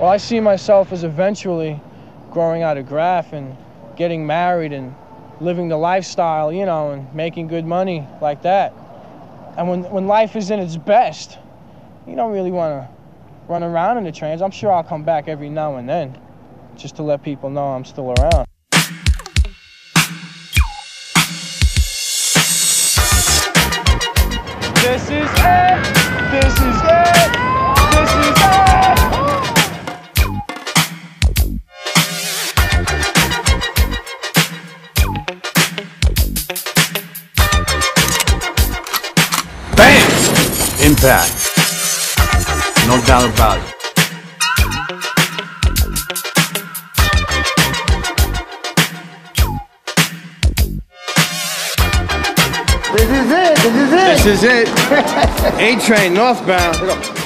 Well, I see myself as eventually growing out of Graff and getting married and living the lifestyle, you know, and making good money like that. And when life is in its best, you don't really want to run around in the trains. I'm sure I'll come back every now and then just to let people know I'm still around. This is it. This is it. This is it. Bam! Impact. No doubt about it. This is it. This is it. A train northbound.